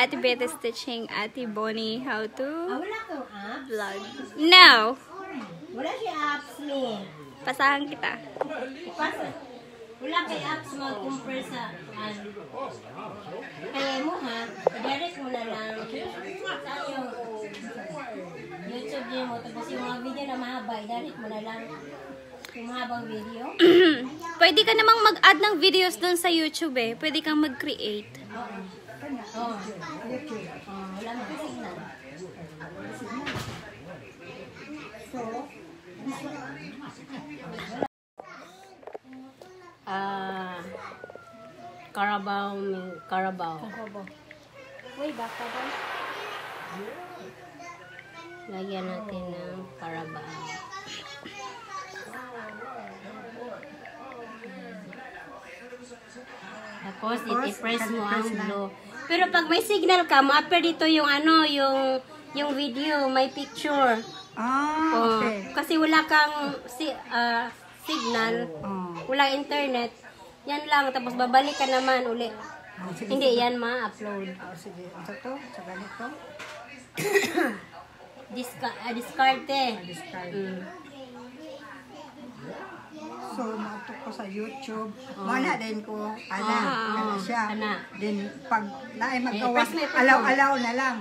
Ate Beth is teaching Ate Bonnie how to vlog. No! Wala si apps mo. Pasahan kita. Wala kay apps mo compare sa kaya mo ha, direct mo na lang sa yung YouTube niyo mo. Tapos yung mga video na mahaba, direct mo na lang yung mahabang video. Pwede ka namang mag-add ng videos doon sa YouTube eh. Pwede kang mag-create. Oo. Wala mo signal. Carabao. Uy, baka ba? Lagyan natin ng Carabao. Tapos, iti-press mo ang blue. Pero pag may signal ka, ma-appear dito yung ano, yung video, may picture. Ah, okay. Kasi wala kang signal, wala internet. Yan lang, tapos babalik ka naman uli. Sige, hindi sige. Yan ma-upload. Sige, ito, sa ganito. Discard. So, matutok ko sa YouTube. Wala din ko. Ano siya. Din, pag mag-gawa, alaw-alaw na lang.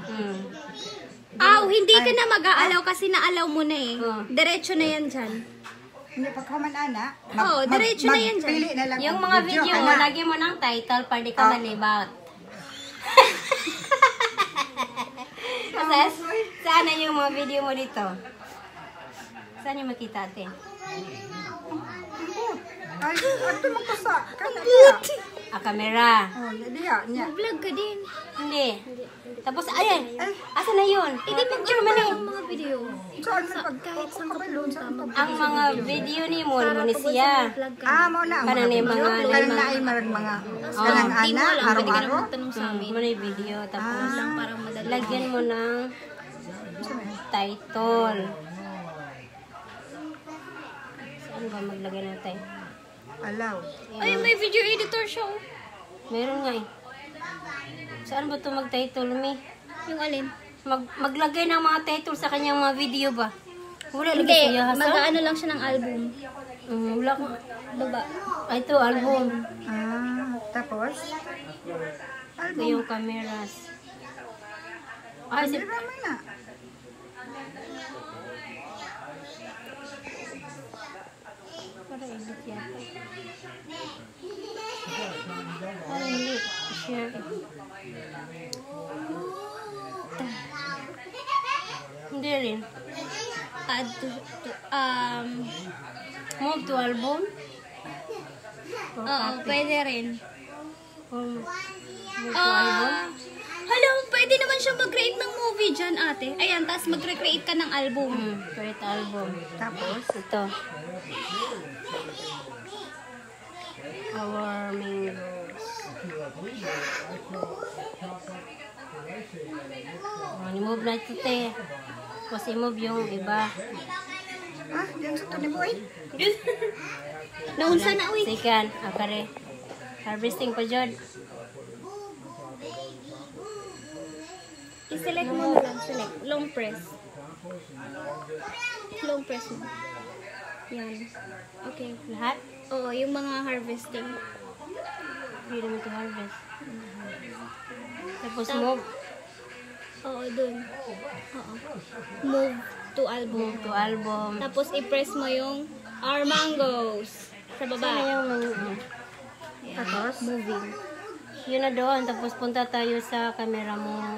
Hindi ka na mag-aalaw kasi na-alaw mo na eh. Diretso na yan dyan. Hindi, pagkaman anak. Diretso na yan dyan. Yung mga video, lagi mo ng title, pwede ka manibat. Kasi, saan na yung mga video mo dito? Saan yung makita atin? Ay, ito magpasa. Kamera. Mag-vlog ka din. Hindi. Tapos, ayan. Asa na yun? Hindi picture man eh. Ang mga video ni mo, Monisya. Kanang yung mga lima. Kanang ana, haro-haro. Muna yung video. Tapos, lagyan mo ng title. Saan ba maglagay natin? Alaw. Ay, may video editor siya. Meron nga eh. Saan ba ito mag-title, Mi? Yung alin? Maglagay ng mga title sa kanyang mga video ba? Wala lang siya, ha? Mag-ano lang siya ng album. Wala ko. Baba. Ay, ito, album. Tapos? Album. Ito yung cameras. Camera mo na. Hindi rin. Add to move to album. Pwede rin. Hello, pwede naman siya mag-create ng movie dyan, ate. Ayan, tapos mag-recreate ka ng album. Create album. Tapos, ito. Our main roles. I-move na ito, te. Tapos i-move yung iba. Diyan sa ito ni Boy? Naunsa na, uy. Sikan, akare. Harvesting pa dyan. I-select mo na lang. Select. Long press mo. Yan. Okay. Lahat? Oo, yung mga harvesting. Hindi naman ito harvest. Tapos move. Oo, dun. Move to album. Tapos i-press mo yung our mangoes. Sa baba. Saan yung movie? Tapos? Moving. Yun na doon. Tapos punta tayo sa camera mo.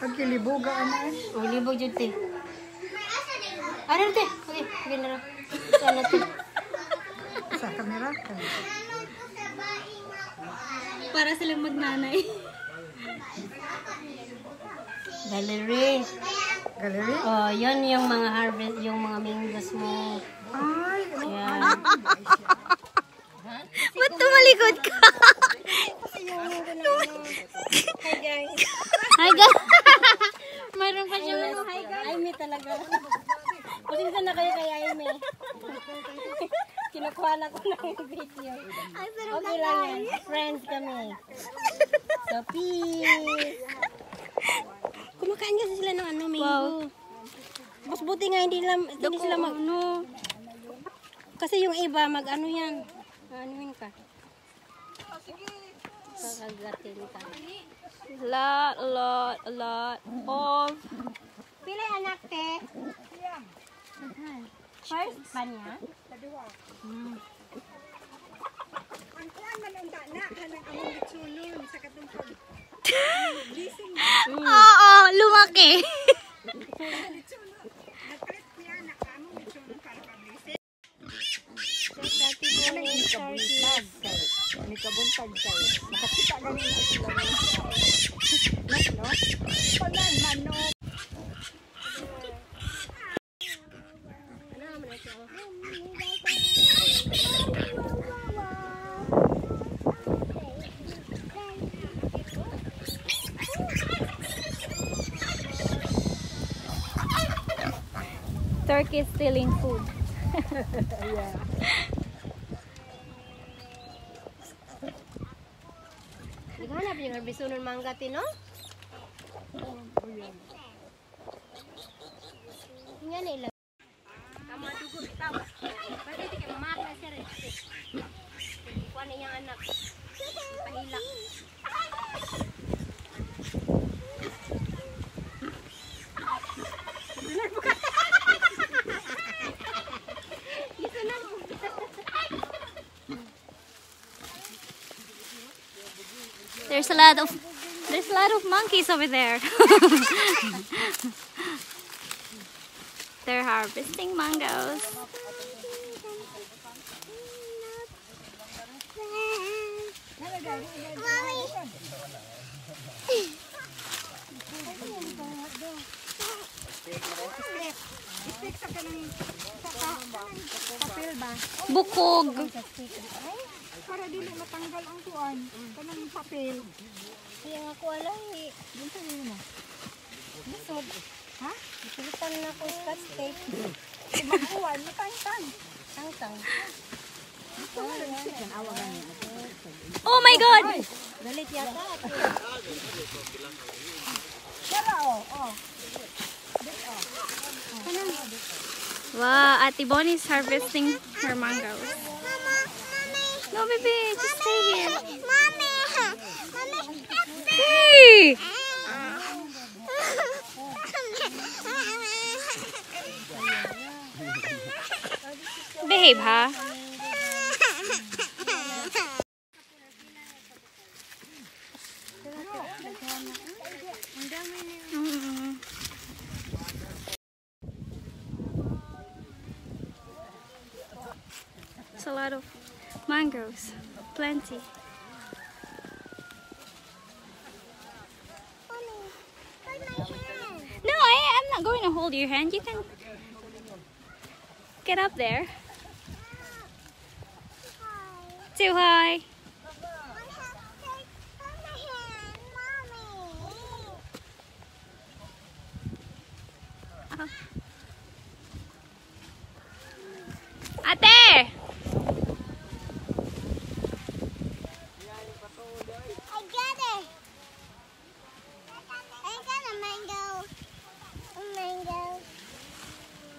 Pagkiliboga na eh. O, libog dyan, te. Ano na, te? Okay, ganara. Saan na, te? Sa camera? Para silang magnanay. Gallery? Oh, yun yung mga harvest, yung mga mingos mo. Ay, yan. Ba't tumalikod ka? Nagawa na ko ng video. Okay lang yan. Friends kami. So, peace! Kumakain kasi sila ng ano, mango. Mas buti nga, hindi sila mag-ano. Kasi yung iba, mag-ano yan. Anuin ka. Kagatin ka. A lot of... Pila anak, te? First, panya? Oo, lumaki. Turkey is stealing food. Yeah. Dihanap yung bisunong mangga tino. Yan nila. Kamadugo bitaw. Pwede di ka mamatay sa rest. Kuha niya ang anak. Pahilak. There's a lot of monkeys over there. They're harvesting mangoes. Bukog. Para dili matanggal ang tuan, kanang papel. Kaya nga ko alam eh. Gintan nyo na. Busog. Ha? Gintan na ko scotch tape. Ibakuan, matangtang. Tangtang. Oh my God! Galit yata. Sara oh. Wow, Ate Bonnie is harvesting her mangoes. No, baby, just stay here. Mommy, hey! Behave, huh? It's a lot of mangoes, plenty. No, I'm not going to hold your hand. You can get up there. Too high. Ate!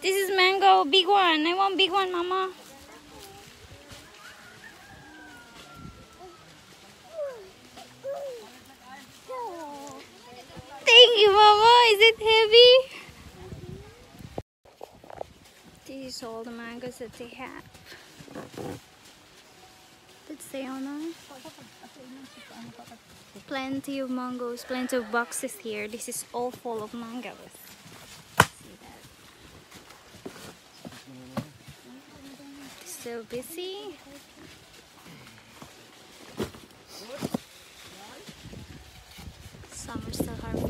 This is mango, big one. I want big one, Mama. Thank you, Mama. Is it heavy? This is all the mangoes that they have. Let's say on them. Plenty of mangoes, plenty of boxes here. This is all full of mangoes. So busy. Some are still harvesting.